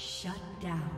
Shut down.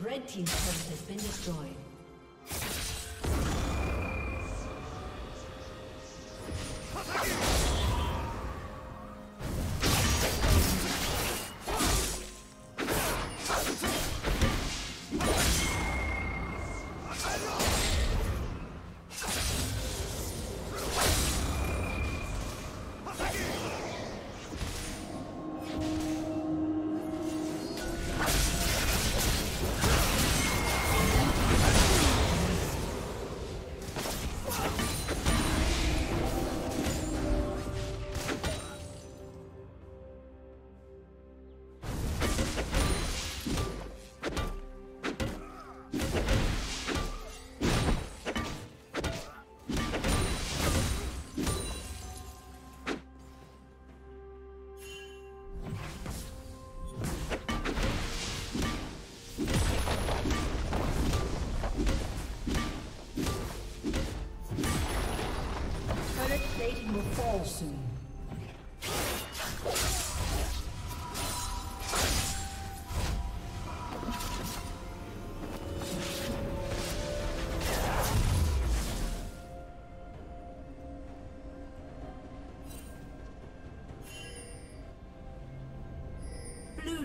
Red team's turret has been destroyed. Soon. Blue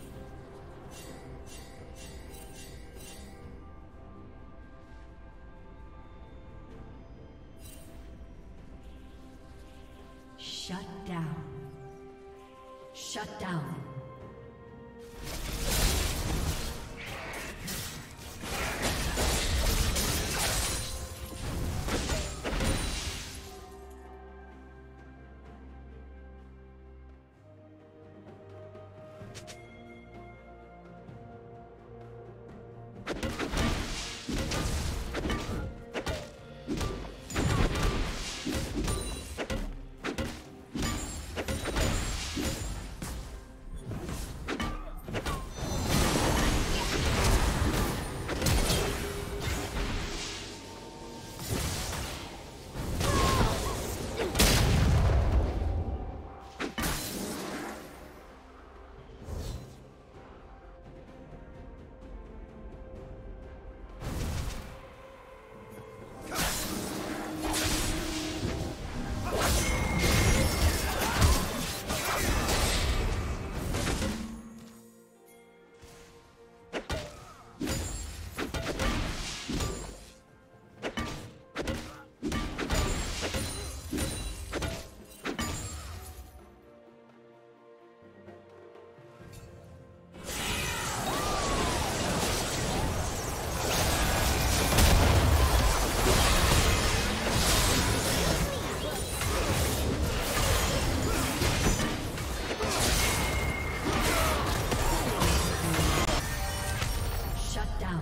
Shut down.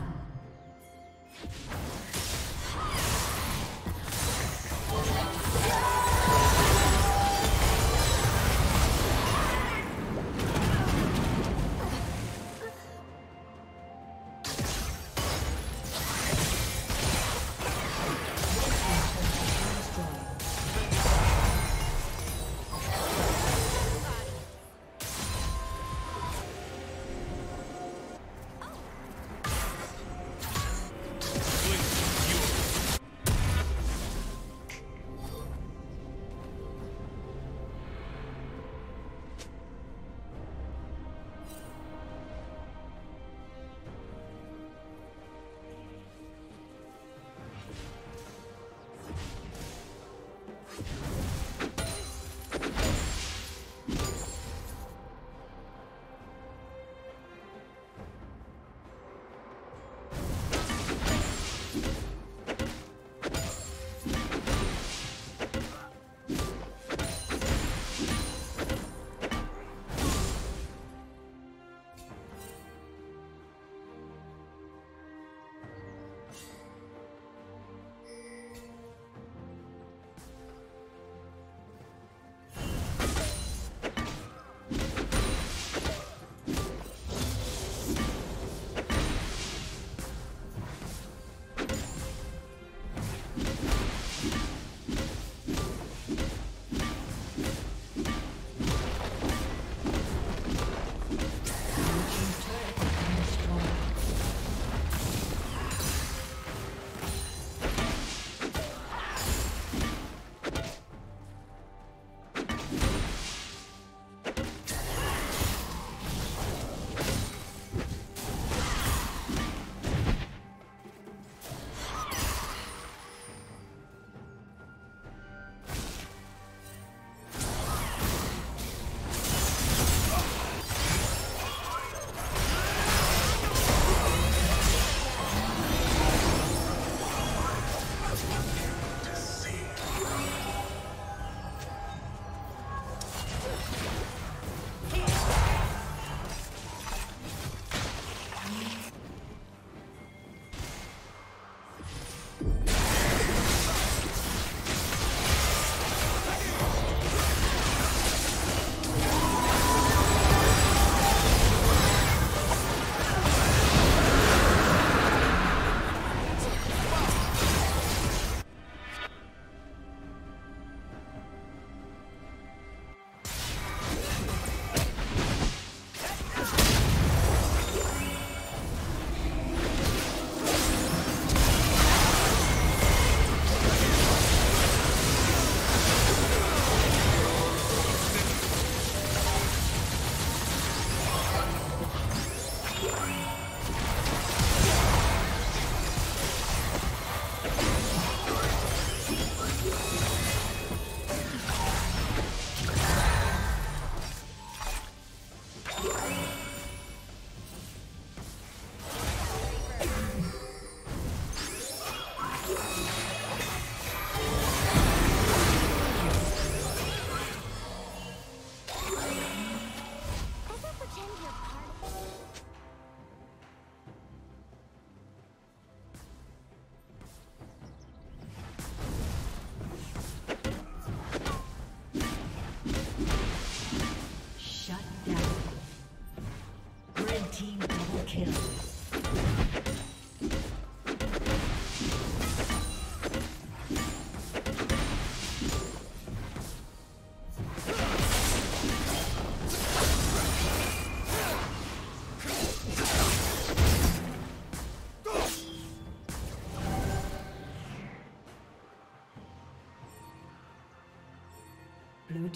Blue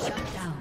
Shut down.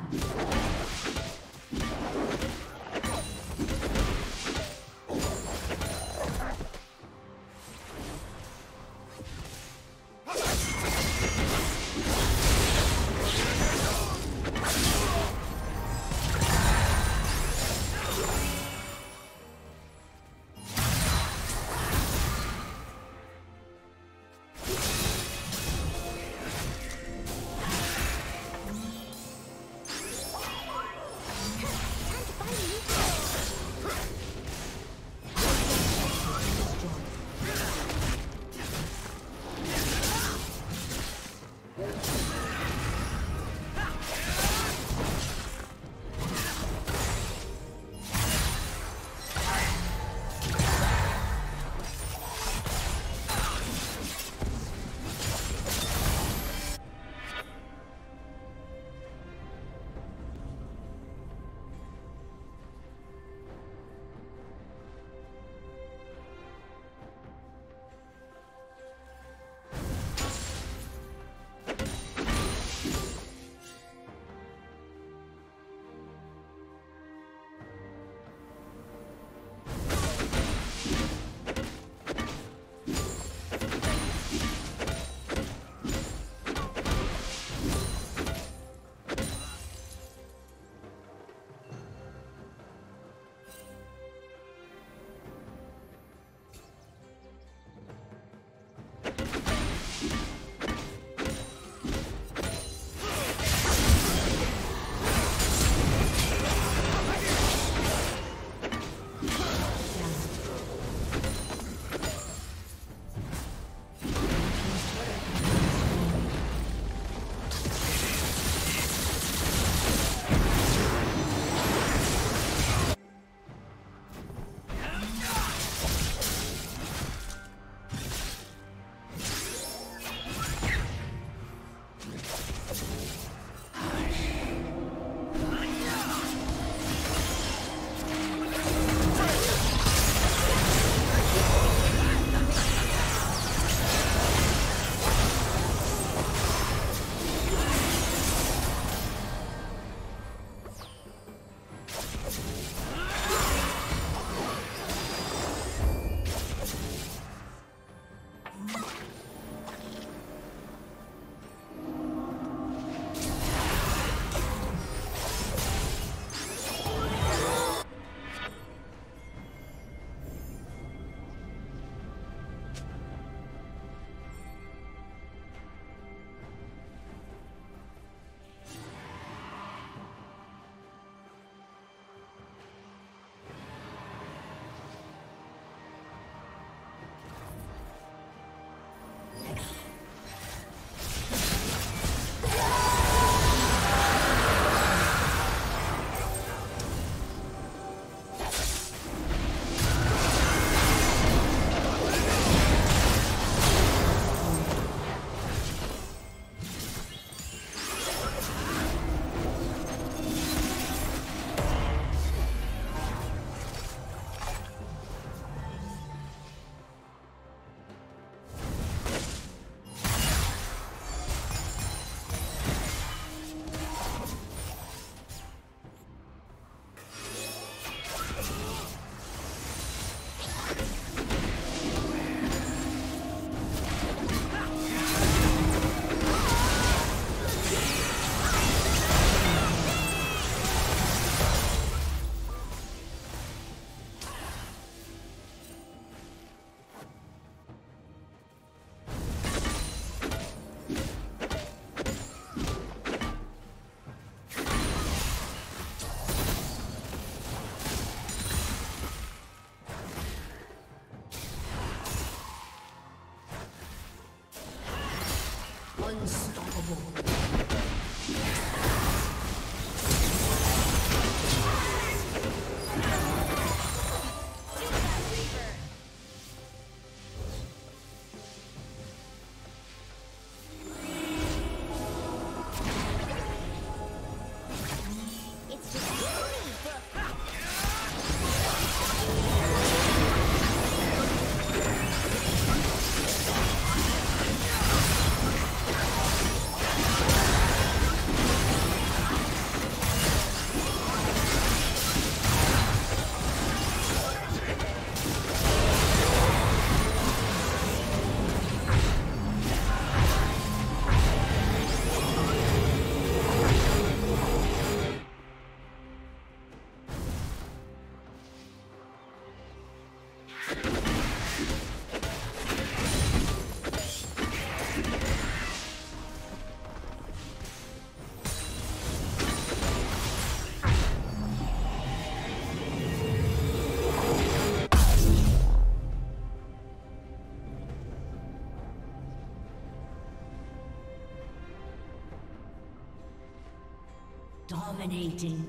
Dominating.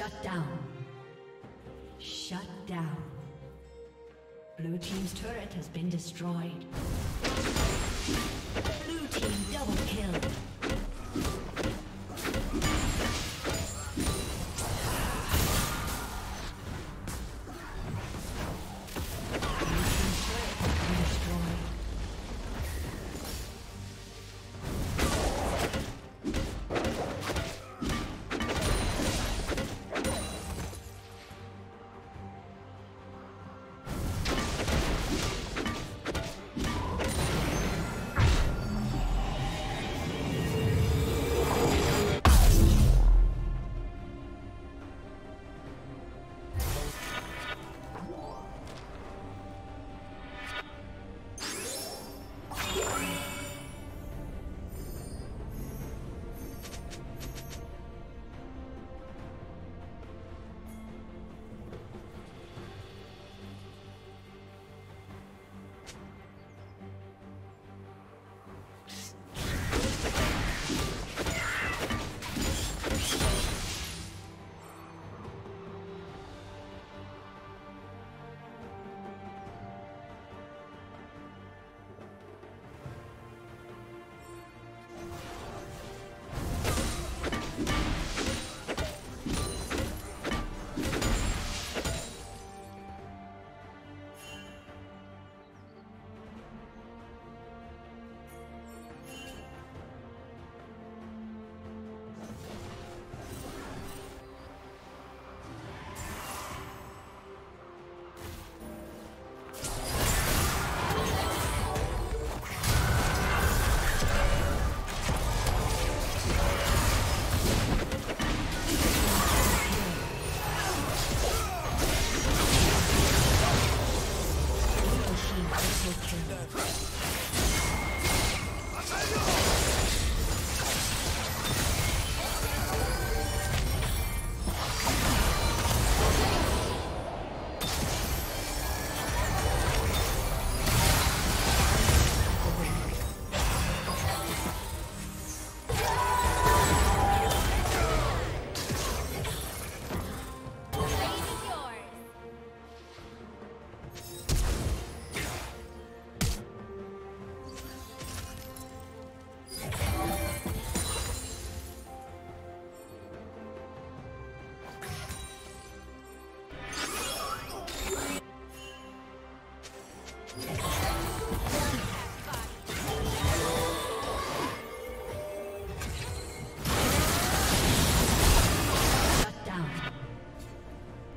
Shut down. Shut down. Blue team's turret has been destroyed. Blue team double kill.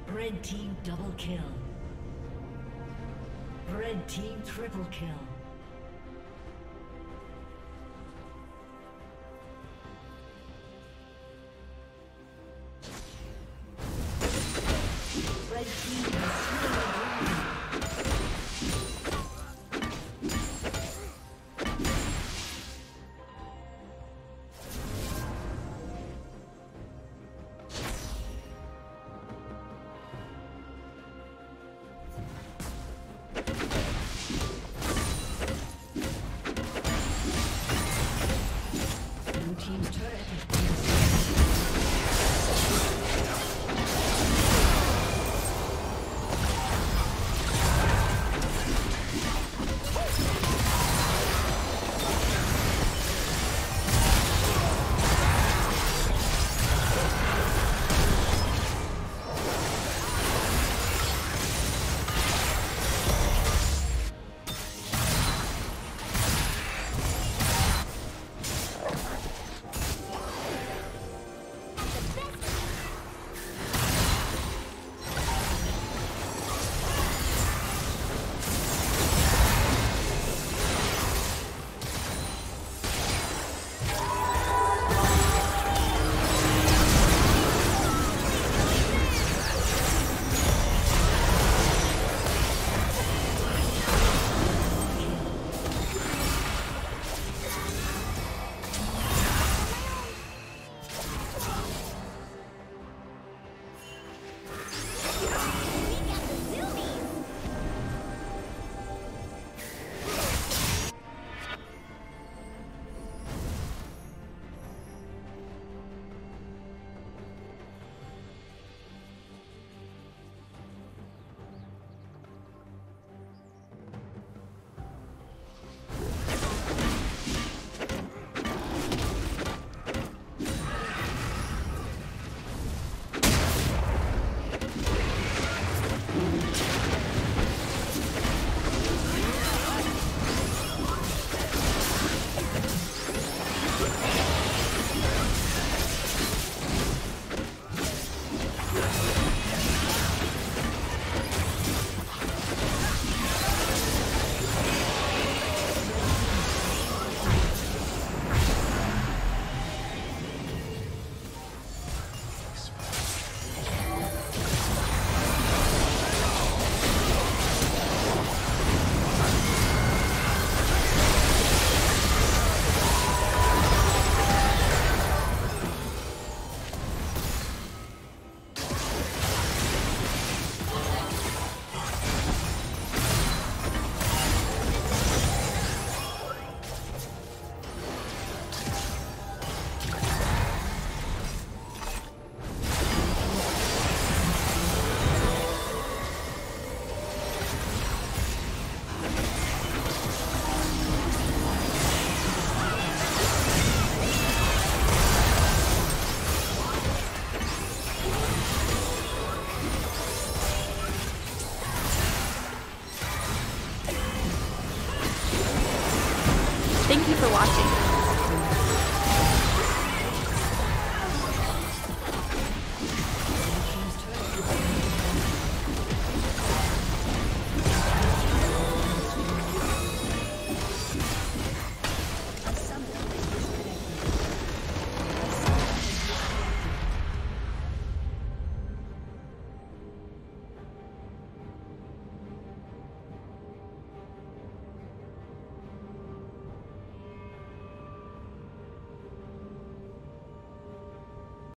Red team double kill. Red team triple kill.